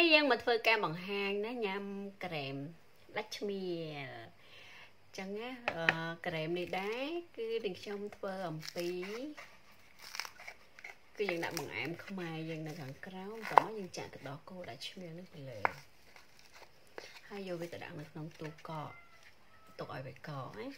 នេះយើងមកធ្វើការបង្ហាញណាញ៉ាំក្រែម Lakshmi ចឹងណាក្រែមនេះដែរគឺនឹងខ្ញុំធ្វើអំពីគឺយើងដាក់បង្អែមខ្មែរយើងនៅខាងក្រៅតោះយើងចាក់ទឹកដោះគោដាក់ឈ្មោះនេះទៅលើហើយយកវាទៅដាក់នៅក្នុងទូកកទុកឲ្យវាកកណា